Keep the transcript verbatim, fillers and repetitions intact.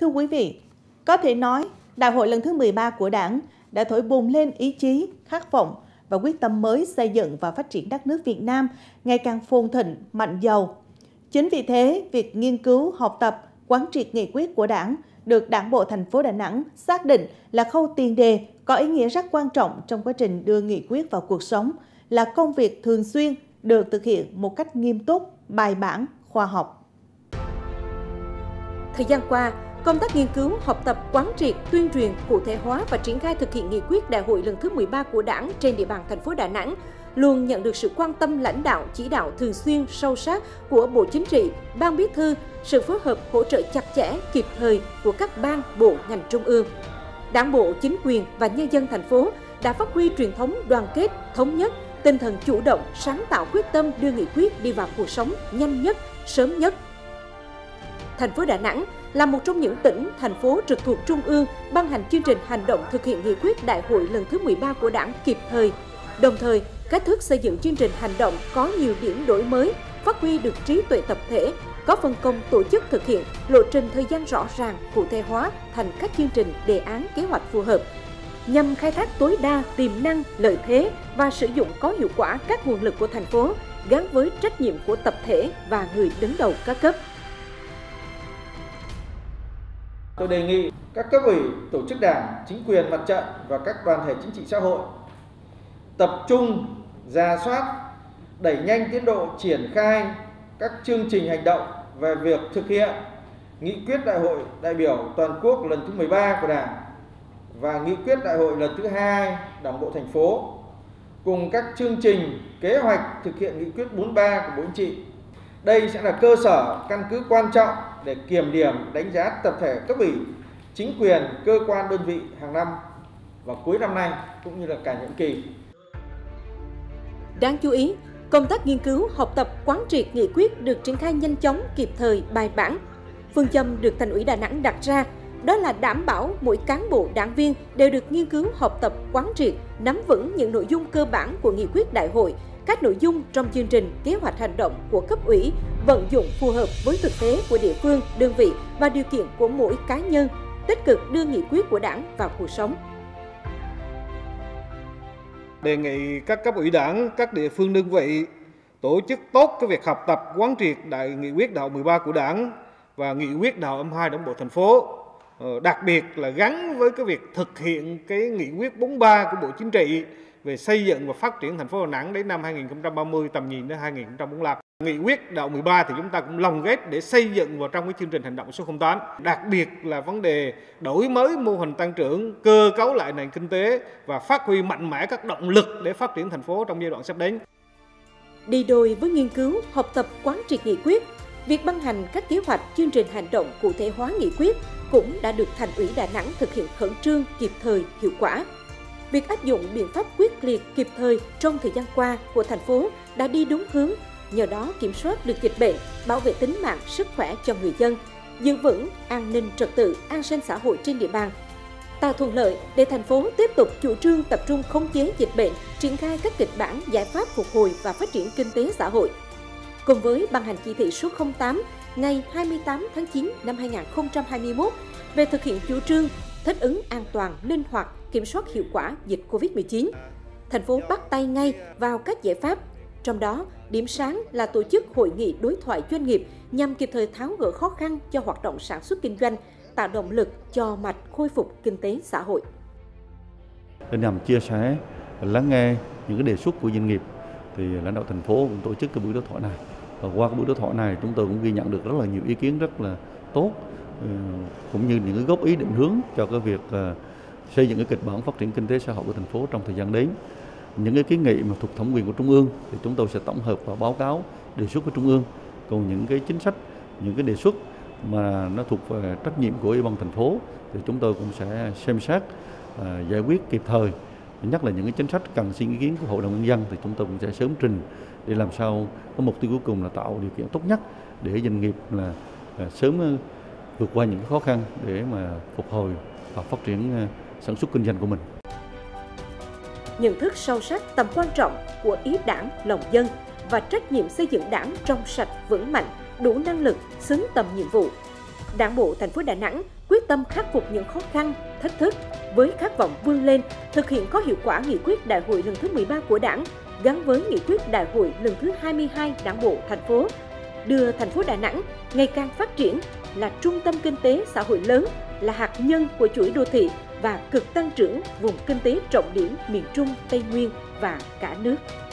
Thưa quý vị, có thể nói, Đại hội lần thứ mười ba của Đảng đã thổi bùng lên ý chí, khát vọng và quyết tâm mới xây dựng và phát triển đất nước Việt Nam ngày càng phồn thịnh, mạnh giàu. Chính vì thế, việc nghiên cứu, học tập, quán triệt nghị quyết của Đảng được Đảng bộ thành phố Đà Nẵng xác định là khâu tiền đề có ý nghĩa rất quan trọng trong quá trình đưa nghị quyết vào cuộc sống, là công việc thường xuyên được thực hiện một cách nghiêm túc, bài bản, khoa học. Thời gian qua, công tác nghiên cứu, học tập, quán triệt, tuyên truyền, cụ thể hóa và triển khai thực hiện nghị quyết Đại hội lần thứ mười ba của Đảng trên địa bàn thành phố Đà Nẵng luôn nhận được sự quan tâm lãnh đạo, chỉ đạo thường xuyên, sâu sát của Bộ Chính trị, Ban Bí thư, sự phối hợp hỗ trợ chặt chẽ, kịp thời của các ban, bộ, ngành trung ương. Đảng bộ, chính quyền và nhân dân thành phố đã phát huy truyền thống đoàn kết, thống nhất, tinh thần chủ động, sáng tạo, quyết tâm đưa nghị quyết đi vào cuộc sống nhanh nhất, sớm nhất. Thành phố Đà Nẵng là một trong những tỉnh, thành phố trực thuộc Trung ương ban hành chương trình hành động thực hiện nghị quyết Đại hội lần thứ mười ba của Đảng kịp thời. Đồng thời, cách thức xây dựng chương trình hành động có nhiều điểm đổi mới, phát huy được trí tuệ tập thể, có phân công tổ chức thực hiện, lộ trình thời gian rõ ràng, cụ thể hóa thành các chương trình, đề án, kế hoạch phù hợp, nhằm khai thác tối đa tiềm năng, lợi thế và sử dụng có hiệu quả các nguồn lực của thành phố, gắn với trách nhiệm của tập thể và người đứng đầu các cấp. Tôi đề nghị các cấp ủy, tổ chức đảng, chính quyền, mặt trận và các đoàn thể chính trị xã hội tập trung, rà soát, đẩy nhanh tiến độ triển khai các chương trình hành động về việc thực hiện nghị quyết Đại hội đại biểu toàn quốc lần thứ mười ba của Đảng và nghị quyết Đại hội lần thứ hai Đảng bộ thành phố cùng các chương trình, kế hoạch thực hiện nghị quyết bốn mươi ba của Bộ Chính trị. Đây sẽ là cơ sở, căn cứ quan trọng để kiểm điểm, đánh giá tập thể cấp ủy, chính quyền, cơ quan, đơn vị hàng năm và cuối năm nay cũng như là cả nhiệm kỳ. Đáng chú ý, công tác nghiên cứu, học tập, quán triệt nghị quyết được triển khai nhanh chóng, kịp thời, bài bản. Phương châm được Thành ủy Đà Nẵng đặt ra đó là đảm bảo mỗi cán bộ, đảng viên đều được nghiên cứu, học tập, quán triệt, nắm vững những nội dung cơ bản của nghị quyết đại hội, các nội dung trong chương trình, kế hoạch hành động của cấp ủy, vận dụng phù hợp với thực tế của địa phương, đơn vị và điều kiện của mỗi cá nhân, tích cực đưa nghị quyết của Đảng vào cuộc sống. Đề nghị các cấp ủy đảng, các địa phương đơn vị tổ chức tốt cái việc học tập, quán triệt đại nghị quyết Đại hội mười ba của Đảng và nghị quyết Đại hội hai mươi hai Đảng bộ thành phố, đặc biệt là gắn với cái việc thực hiện cái nghị quyết bốn mươi ba của Bộ Chính trị về xây dựng và phát triển thành phố Đà Nẵng đến năm hai nghìn không trăm ba mươi, tầm nhìn đến hai nghìn không trăm bốn mươi lăm. Nghị quyết Đại hội mười ba thì chúng ta cũng lồng ghép để xây dựng vào trong cái chương trình hành động số không tám. Đặc biệt là vấn đề đổi mới mô hình tăng trưởng, cơ cấu lại nền kinh tế và phát huy mạnh mẽ các động lực để phát triển thành phố trong giai đoạn sắp đến. Đi đôi với nghiên cứu, học tập, quán triệt nghị quyết, việc ban hành các kế hoạch, chương trình hành động cụ thể hóa nghị quyết cũng đã được Thành ủy Đà Nẵng thực hiện khẩn trương, kịp thời, hiệu quả. Việc áp dụng biện pháp quyết liệt, kịp thời trong thời gian qua của thành phố đã đi đúng hướng, nhờ đó kiểm soát được dịch bệnh, bảo vệ tính mạng, sức khỏe cho người dân, giữ vững an ninh trật tự, an sinh xã hội trên địa bàn, tạo thuận lợi để thành phố tiếp tục chủ trương tập trung khống chế dịch bệnh, triển khai các kịch bản, giải pháp phục hồi và phát triển kinh tế xã hội. Cùng với ban hành chỉ thị số không tám ngày hai mươi tám tháng chín năm hai nghìn không trăm hai mươi mốt về thực hiện chủ trương thích ứng an toàn, linh hoạt, kiểm soát hiệu quả dịch Covid mười chín, thành phố bắt tay ngay vào các giải pháp, trong đó điểm sáng là tổ chức hội nghị đối thoại doanh nghiệp nhằm kịp thời tháo gỡ khó khăn cho hoạt động sản xuất kinh doanh, tạo động lực cho mạch khôi phục kinh tế xã hội. Nhằm chia sẻ, lắng nghe những cái đề xuất của doanh nghiệp, thì lãnh đạo thành phố cũng tổ chức cái buổi đối thoại này. Và qua cái buổi đối thoại này, chúng tôi cũng ghi nhận được rất là nhiều ý kiến rất là tốt, cũng như những cái góp ý định hướng cho cái việc xây dựng cái kịch bản phát triển kinh tế xã hội của thành phố trong thời gian đến. Những cái kiến nghị mà thuộc thẩm quyền của Trung ương thì chúng tôi sẽ tổng hợp và báo cáo đề xuất của Trung ương. Còn những cái chính sách, những cái đề xuất mà nó thuộc về trách nhiệm của Ủy ban thành phố thì chúng tôi cũng sẽ xem xét, giải quyết kịp thời. Nhất là những cái chính sách cần xin ý kiến của Hội đồng Nhân dân thì chúng tôi cũng sẽ sớm trình để làm sao có mục tiêu cuối cùng là tạo điều kiện tốt nhất để doanh nghiệp là sớm vượt qua những khó khăn để mà phục hồi và phát triển sản xuất kinh doanh của mình. Nhận thức sâu sắc tầm quan trọng của ý Đảng, lòng dân và trách nhiệm xây dựng Đảng trong sạch, vững mạnh, đủ năng lực, xứng tầm nhiệm vụ. Đảng bộ thành phố Đà Nẵng quyết tâm khắc phục những khó khăn, thách thức với khát vọng vươn lên, thực hiện có hiệu quả nghị quyết Đại hội lần thứ mười ba của Đảng gắn với nghị quyết Đại hội lần thứ hai mươi hai Đảng bộ thành phố, đưa thành phố Đà Nẵng ngày càng phát triển là trung tâm kinh tế xã hội lớn, là hạt nhân của chuỗi đô thị và cực tăng trưởng vùng kinh tế trọng điểm miền Trung, Tây Nguyên và cả nước.